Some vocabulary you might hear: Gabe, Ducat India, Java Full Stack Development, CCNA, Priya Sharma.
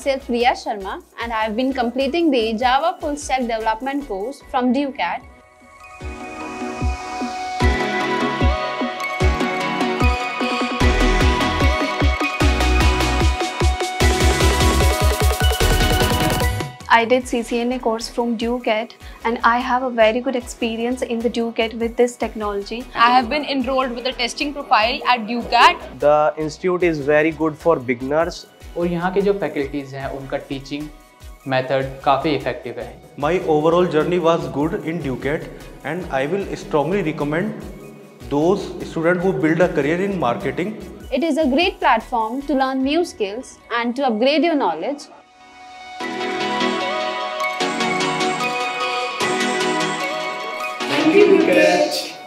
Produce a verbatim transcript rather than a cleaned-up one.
myself Priya Sharma and I have been completing the Java Full Stack Development course from DUCAT. I did C C N A course from DUCAT and I have a very good experience in the DUCAT with this technology. I have been enrolled with the testing profile at DUCAT. The institute is very good for beginners. और यहाँ के जो faculties हैं, उनका teaching method काफी effective है. My overall journey was good in DUCAT and I will strongly recommend those students who build a career in marketing. It is a great platform to learn new skills and to upgrade your knowledge. Thank you, DUCAT.